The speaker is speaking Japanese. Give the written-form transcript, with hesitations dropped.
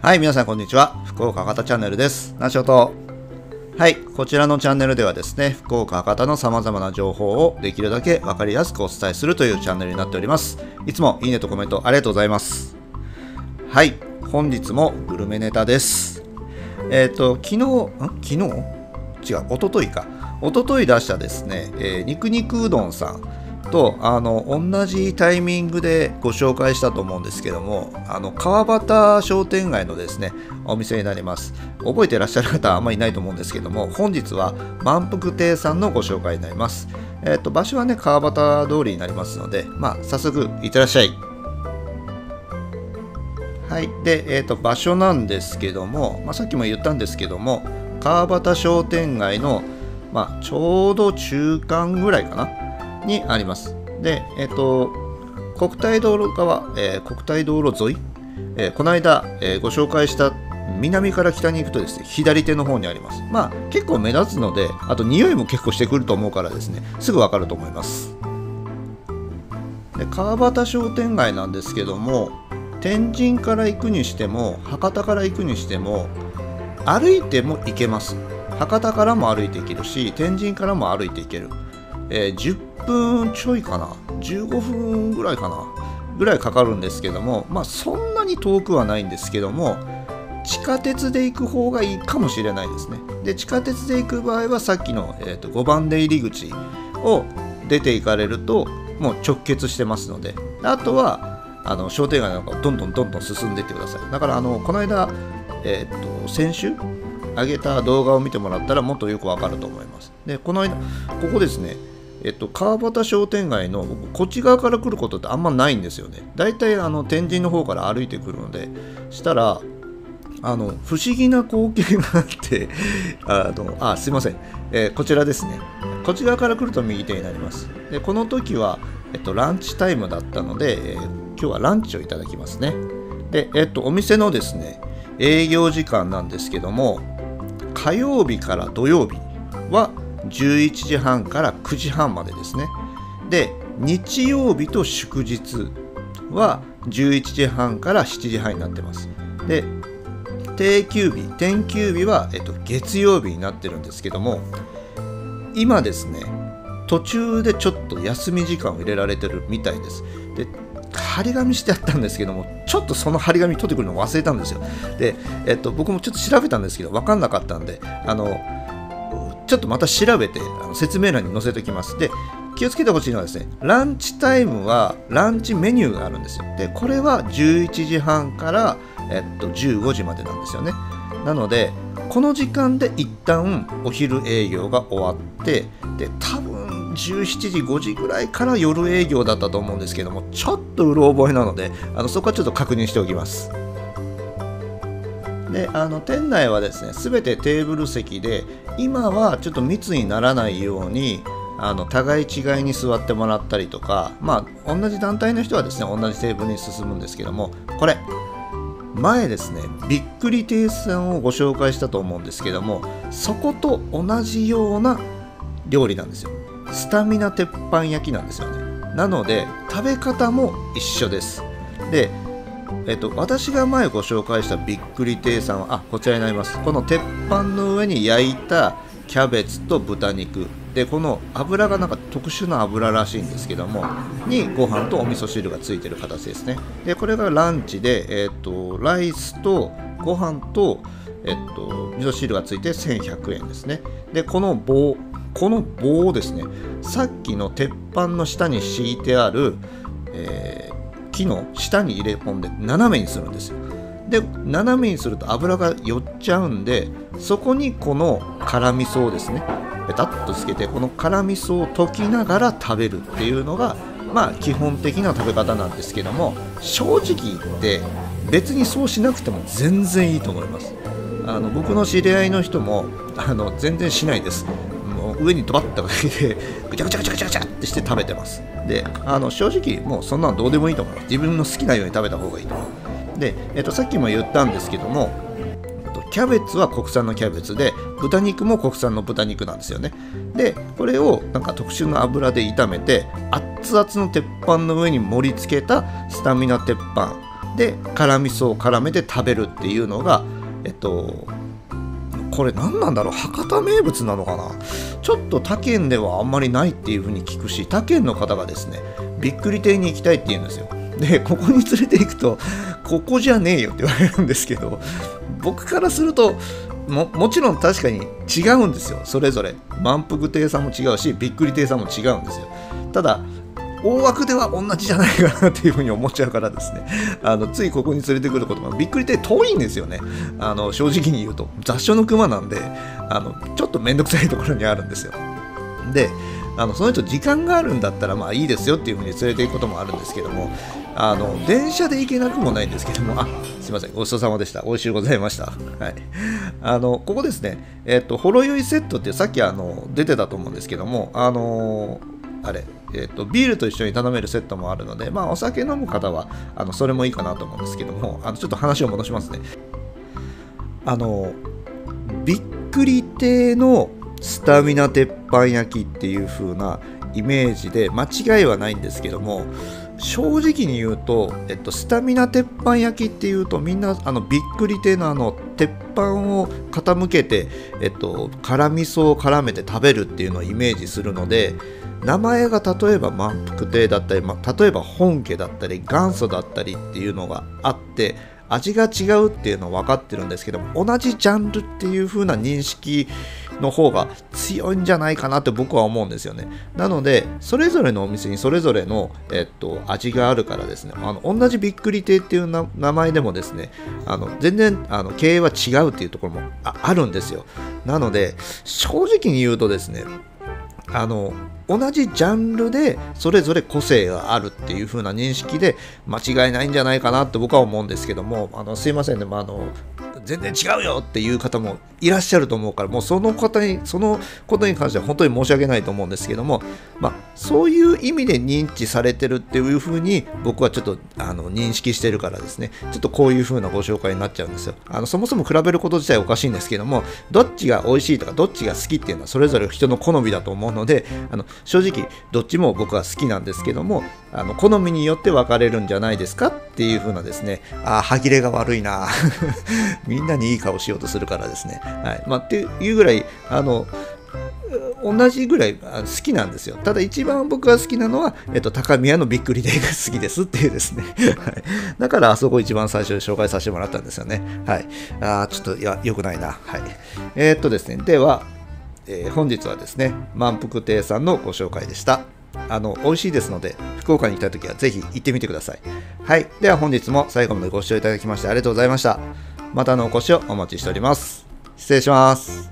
はい、皆さんこんにちは。福岡博多チャンネルです。なしおと。はい、こちらのチャンネルではですね、福岡博多の様々な情報をできるだけわかりやすくお伝えするというチャンネルになっております。いつもいいねとコメントありがとうございます。はい、本日もグルメネタです。おととい出したですね、肉うどんさん。と同じタイミングでご紹介したと思うんですけども、川端商店街のですねお店になります。覚えてらっしゃる方はあんまりいないと思うんですけども、本日は満腹亭さんのご紹介になります。場所はね川端通りになりますので、まあ、早速いってらっしゃい。はいで、場所なんですけども、まあ、さっきも言ったんですけども、川端商店街の、まあ、ちょうど中間ぐらいかなにあります。で、国体道路側、国体道路沿い、この間、ご紹介した南から北に行くとですね、左手の方にあります。まあ、結構目立つので、あと匂いも結構してくると思うからですね、すぐわかると思います。で、川端商店街なんですけども、天神から行くにしても、博多から行くにしても、歩いても行けます。博多からも歩いて行けるし、天神からも歩いて行ける。10分ちょいかな、15分ぐらいかなぐらいかかるんですけども、まあそんなに遠くはないんですけども、地下鉄で行く方がいいかもしれないですね。で地下鉄で行く場合はさっきの、5番出入り口を出て行かれるともう直結してますので、あとは商店街なんかをどんどん進んでいってください。だからこの間、先週上げた動画を見てもらったらもっとよくわかると思います。でこの間ここですね、川端商店街のこっち側から来ることってあんまないんですよね。だいたい天神の方から歩いてくるので、したら不思議な光景があって、すいません、こちらですね。こっち側から来ると右手になります。でこの時は、ランチタイムだったので、今日はランチをいただきますね。で、お店のですね営業時間なんですけども、火曜日から土曜日は11時半から9時半までですね。で日曜日と祝日は11時半から7時半になってます。で定休日は、月曜日になってるんですけども、今ですね途中でちょっと休み時間を入れられてるみたいです。で張り紙してあったんですけども、ちょっとその張り紙取ってくるの忘れたんですよ。で、僕もちょっと調べたんですけど分かんなかったんで、ちょっとまた調べて説明欄に載せておきます。で、気をつけてほしいのはですね、ランチタイムはランチメニューがあるんですよ。で、これは11時半から、15時までなんですよね。なので、この時間で一旦お昼営業が終わって、で、多分17時、5時ぐらいから夜営業だったと思うんですけども、ちょっとうろ覚えなので、そこはちょっと確認しておきます。で店内はですね全てテーブル席で、今はちょっと密にならないように互い違いに座ってもらったりとか、まあ、同じ団体の人はですね同じテーブルに進むんですけども、これ前ですねびっくり亭さんをご紹介したと思うんですけども、そこと同じような料理なんですよ。スタミナ鉄板焼きなんですよね。なので食べ方も一緒です。で私が前ご紹介したびっくり亭さんはこちらになります。この鉄板の上に焼いたキャベツと豚肉で、この油がなんか特殊な油らしいんですけどもにご飯とお味噌汁がついてる形ですね。でこれがランチで、ライスとご飯と、味噌汁がついて1100円ですね。でこの棒ですね、さっきの鉄板の下に敷いてある、木の下に入れ込んで斜めにするんですよ。で斜めにすると油が寄っちゃうんで、そこにこの辛味噌をですねペタッとつけて、この辛味噌を溶きながら食べるっていうのがまあ基本的な食べ方なんですけども、正直言って別にそうしなくても全然いいと思います。僕の知り合いの人も全然しないです。上にドバッとかけてぐちゃぐちゃぐちゃぐちゃぐちゃってして食べてます。で正直もうそんなのどうでもいいと思います。自分の好きなように食べた方がいいと思う。で、さっきも言ったんですけども、キャベツは国産のキャベツで豚肉も国産の豚肉なんですよね。でこれをなんか特殊な油で炒めて熱々の鉄板の上に盛り付けたスタミナ鉄板で辛味噌を絡めて食べるっていうのがこれ何なんだろう、博多名物なのかな。ちょっと他県ではあんまりないっていうふうに聞くし、他県の方がですねびっくり亭に行きたいって言うんですよ。でここに連れて行くとここじゃねえよって言われるんですけど、僕からすると もちろん確かに違うんですよ。それぞれ満腹亭さんも違うしびっくり亭さんも違うんですよ。ただ大枠では同じじゃないかなっていうふうに思っちゃうからですね、ついここに連れてくることがびっくり亭遠いんですよね。正直に言うと雑所の熊なんでちょっとめんどくさいところにあるんですよ。でその人時間があるんだったらまあいいですよっていうふうに連れて行くこともあるんですけども、電車で行けなくもないんですけども、あ、すいません、ごちそうさまでした、おいしゅうございました、はい、ここですね、ほろ酔いセットってさっき出てたと思うんですけども、ビールと一緒に頼めるセットもあるので、まあ、お酒飲む方はそれもいいかなと思うんですけども、ちょっと話を戻しますね。びっくり亭のスタミナ鉄板焼きっていう風なイメージで間違いはないんですけども、正直に言うと、スタミナ鉄板焼きっていうとみんなびっくり亭の鉄板を傾けて、辛味噌を絡めて食べるっていうのをイメージするので、名前が例えば満腹亭だったり、例えば本家だったり元祖だったりっていうのがあって味が違うっていうのは分かってるんですけども、同じジャンルっていう風な認識の方が強いんじゃないかなって僕は思うんですよね。なのでそれぞれのお店にそれぞれの、味があるからですね、同じびっくり亭っていう名前でもですね全然経営は違うっていうところも あるんですよ。なので正直に言うとですね同じジャンルでそれぞれ個性があるっていう風な認識で間違いないんじゃないかなって僕は思うんですけども、すいませんね、全然違うよっていう方もいらっしゃると思うから、もうそのことに関しては本当に申し訳ないと思うんですけども、そういう意味で認知されてるっていう風に僕はちょっと認識してるからですね、ちょっとこういう風なご紹介になっちゃうんですよ。そもそも比べること自体おかしいんですけども、どっちが美味しいとかどっちが好きっていうのはそれぞれ人の好みだと思うので、正直どっちも僕は好きなんですけども、好みによって分かれるんじゃないですかっていう風なですね、歯切れが悪いなみんなにいい顔しようとするからですね、はい、っていうぐらい同じぐらい好きなんですよ。ただ一番僕が好きなのは、高宮のびっくり亭が好きですっていうですねだからあそこ一番最初に紹介させてもらったんですよね。はい、ちょっと良くないな。はい、ですね、では本日はですね満腹亭さんのご紹介でした。美味しいですので福岡に来た時はぜひ行ってみてください。はい、では本日も最後までご視聴いただきましてありがとうございました。またのお越しをお待ちしております。失礼します。